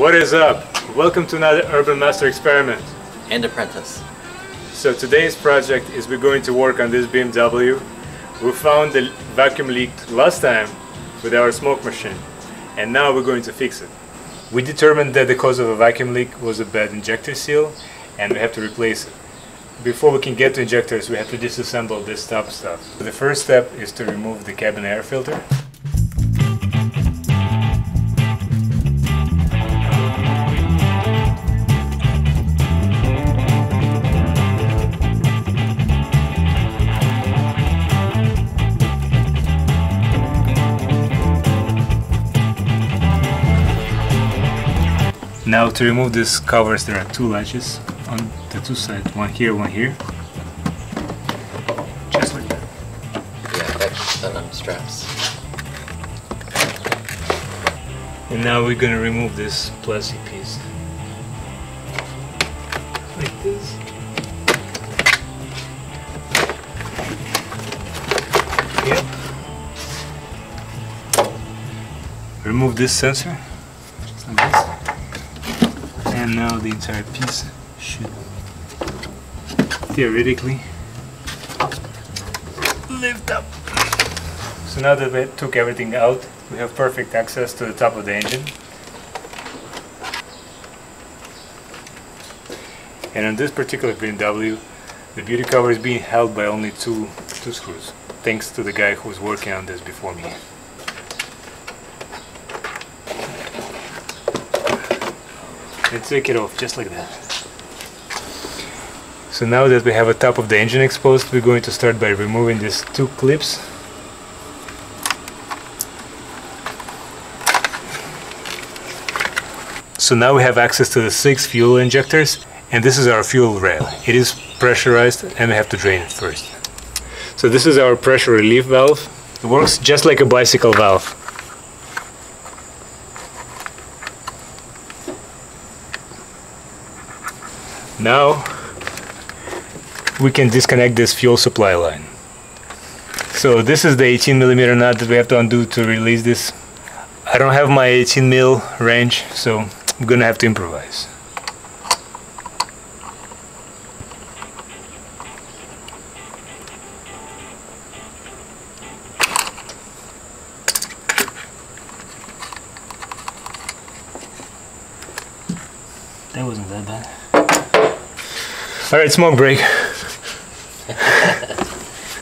What is up? Welcome to another Urban Master Experiment. And Apprentice. So today's project is we're going to work on this BMW. We found the vacuum leak last time with our smoke machine, and now we're going to fix it. We determined that the cause of a vacuum leak was a bad injector seal, and we have to replace it. Before we can get to injectors, we have to disassemble this top stuff. The first step is to remove the cabin air filter. Now to remove these covers, there are two latches on the two sides, one here, just like that. Yeah, that's the straps. And now we're gonna remove this plastic piece, like this. Yep. Remove this sensor, just like this. And now the entire piece should theoretically lift up. So now that we took everything out, we have perfect access to the top of the engine. And on this particular BMW, the beauty cover is being held by only two screws, thanks to the guy who was working on this before me. And take it off just like that. So now that we have a top of the engine exposed, we're going to start by removing these two clips. So now we have access to the 6 fuel injectors, and this is our fuel rail. It is pressurized and we have to drain it first. So this is our pressure relief valve. It works just like a bicycle valve. Now we can disconnect this fuel supply line. So this is the 18mm nut that we have to undo to release this. I don't have my 18mm wrench, so I'm gonna have to improvise. That wasn't that bad. Alright, smoke break.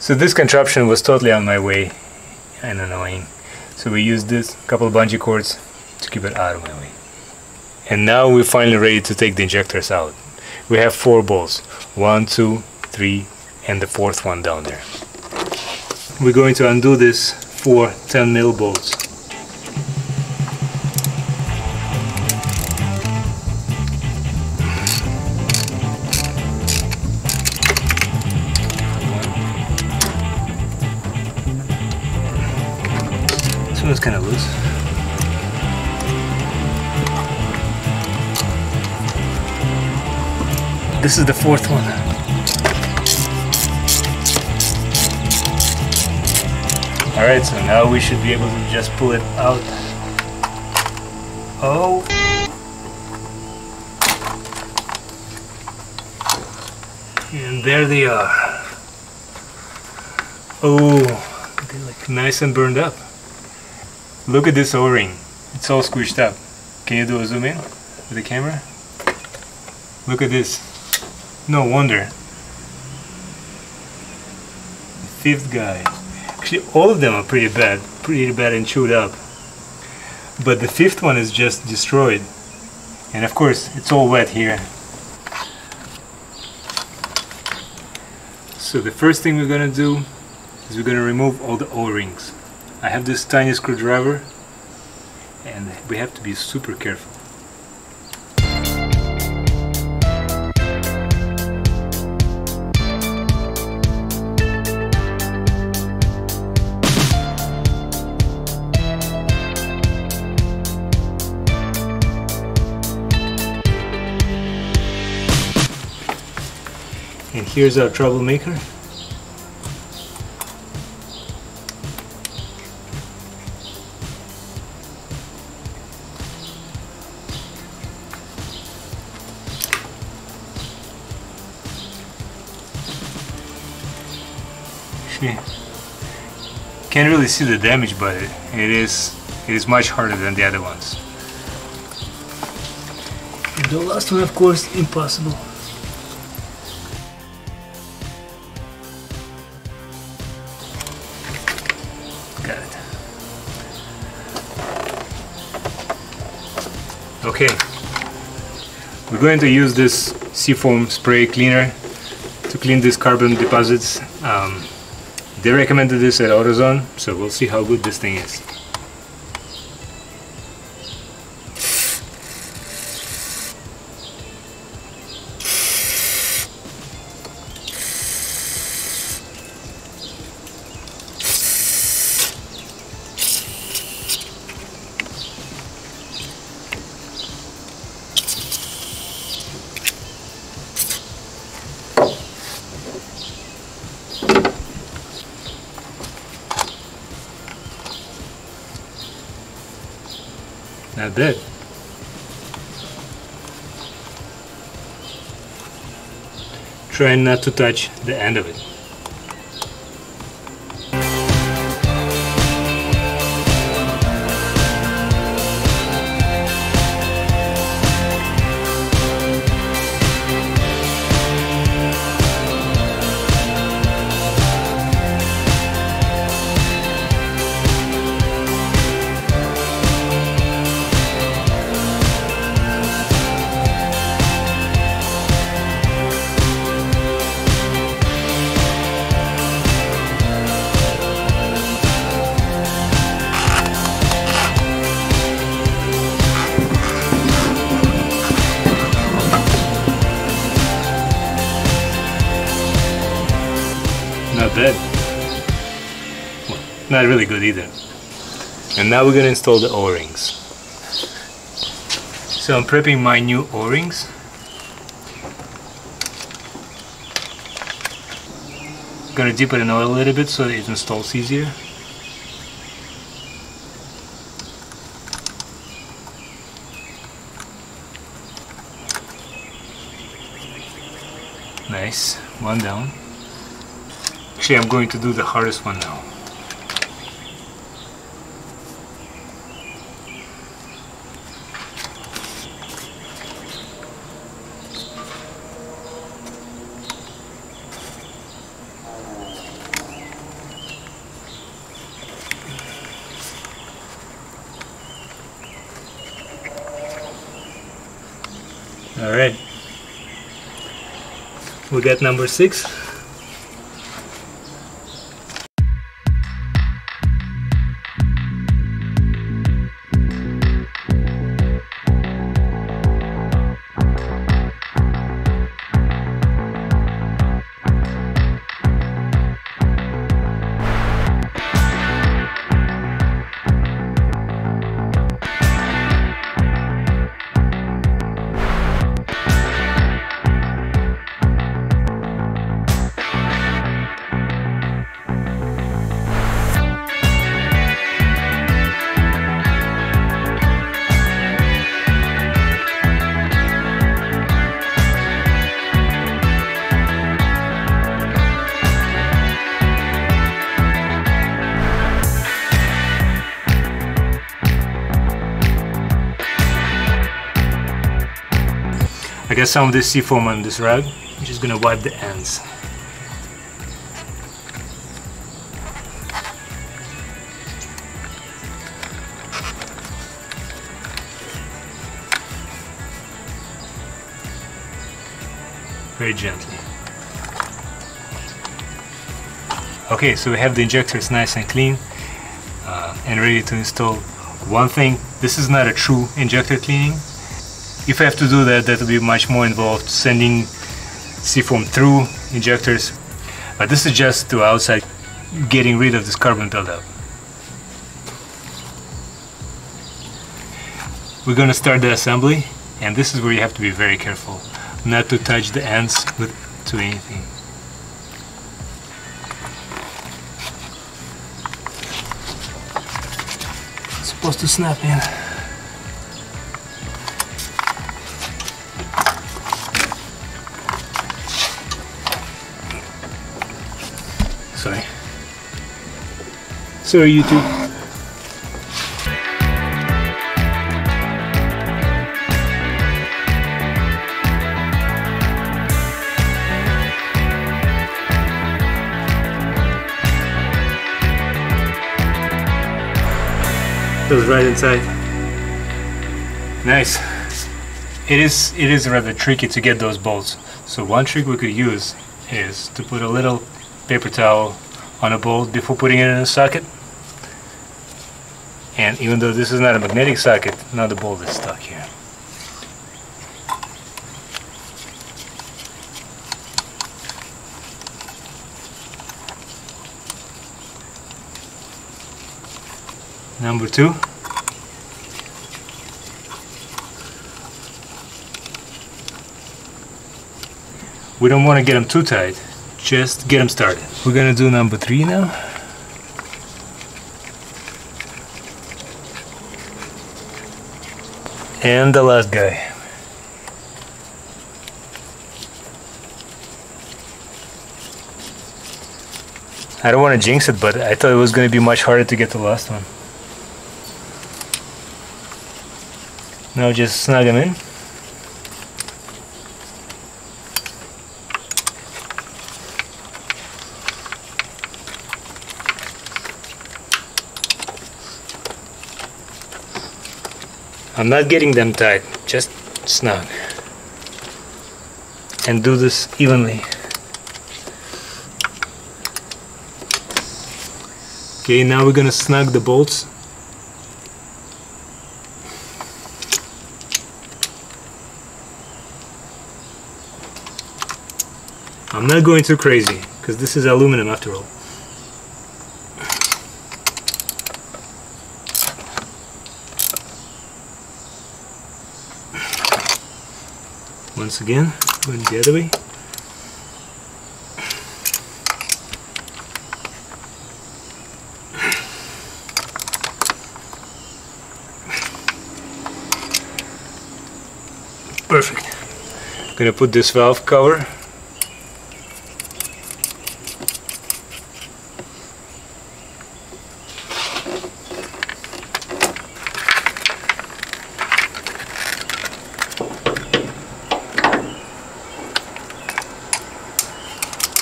So this contraption was totally on my way and annoying. So we used this couple of bungee cords to keep it out of my way. And now we're finally ready to take the injectors out. We have 4 bolts. 1, 2, 3, and the 4th one down there. We're going to undo this 4 10mm bolts. It's kind of loose. This is the 4th one. Alright, so now we should be able to just pull it out. Oh! And there they are. Oh, they look nice and burned up. Look at this O-ring, it's all squished up. Can you do a zoom in with the camera? Look at this. No wonder. The 5th guy. Actually, all of them are pretty bad and chewed up. But the 5th one is just destroyed. And of course, it's all wet here. So the first thing we're gonna do is we're gonna remove all the O-rings. I have this tiny screwdriver, and we have to be super careful. And here's our troublemaker. See, can't really see the damage, but it is much harder than the other ones. The last one, of course, impossible. Got it. Okay, we're going to use this seafoam spray cleaner to clean these carbon deposits. They recommended this at AutoZone, so we'll see how good this thing is. Not bad. Try not to touch the end of it. Not bad. Well, not really good either. And now we're gonna install the O-rings. So I'm prepping my new O-rings. Gonna dip it in oil a little bit so it installs easier. Nice, one down. Actually, I'm going to do the hardest one now. All right, we got number 6. I got some of this seafoam on this rag. I'm just gonna wipe the ends. Very gently. Okay, so we have the injectors nice and clean and ready to install. One thing, this is not a true injector cleaning. If I have to do that, that will be much more involved, sending seafoam through injectors. But this is just to outside, getting rid of this carbon buildup. We're gonna start the assembly, and this is where you have to be very careful not to touch the ends to anything. It's supposed to snap in. Sorry. Sorry, YouTube. It was right inside. Nice. It is rather tricky to get those bolts. So one trick we could use is to put a little paper towel on a bolt before putting it in a socket. And even though this is not a magnetic socket, now the bolt is stuck here. Number two. We don't want to get them too tight, just get them started. We're gonna do number three now. And the last guy. I don't want to jinx it, but I thought it was gonna be much harder to get the last one. Now just snug them in. I'm not getting them tight, just snug. And do this evenly. Okay, now we're gonna snug the bolts. I'm not going too crazy, because this is aluminum after all. Once again, going the other way. Perfect. I'm gonna put this valve cover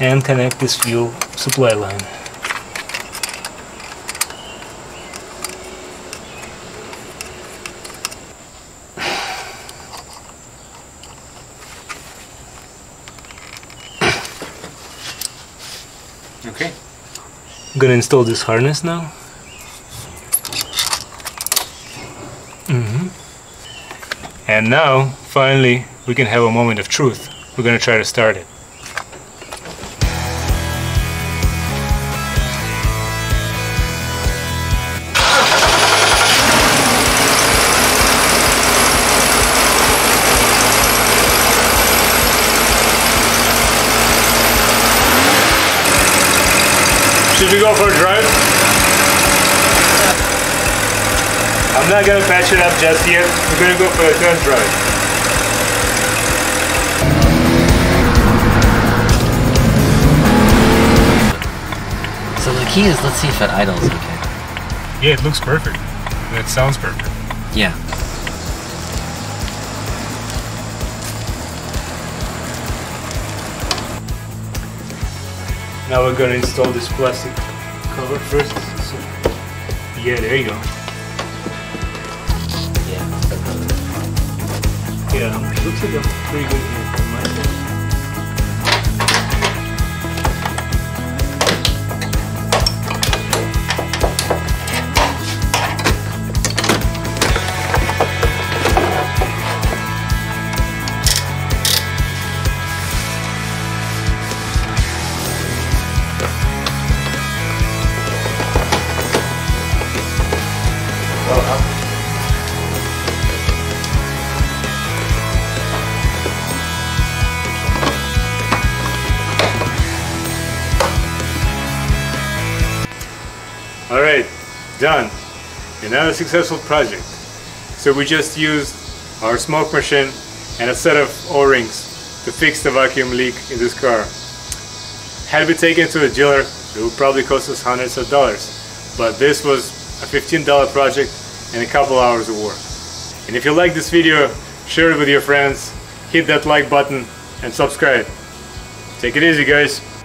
and connect this fuel supply line. Okay. I'm gonna install this harness now. And now, finally, we can have a moment of truth. We're gonna try to start it. Should we go for a drive? I'm not gonna patch it up just yet. We're gonna go for a test drive. So the key is, let's see if it idles okay. Yeah, it looks perfect. That sounds perfect. Yeah. Now we're going to install this plastic cover first. So, yeah, there you go. Yeah. Yeah, it looks like a pretty good view from my Alright, done. Another successful project. So we just used our smoke machine and a set of O-rings to fix the vacuum leak in this car. Had we taken it to a dealer, it would probably cost us hundreds of dollars. but this was a $15 project and a couple hours of work. And if you like this video, share it with your friends, hit that like button and subscribe. Take it easy, guys.